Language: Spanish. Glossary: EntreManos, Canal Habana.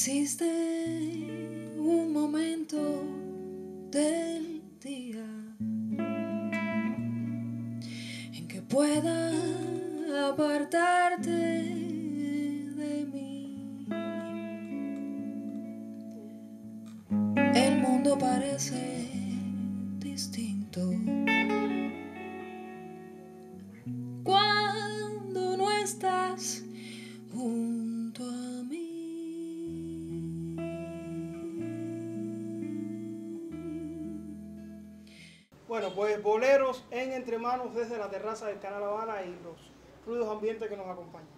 Existe un momento del día en que pueda apartarte de mí. El mundo parece distinto cuando no estás junto a mí. Bueno, pues boleros en Entre Manos desde la terraza del Canal Habana y los ruidos ambientes que nos acompañan.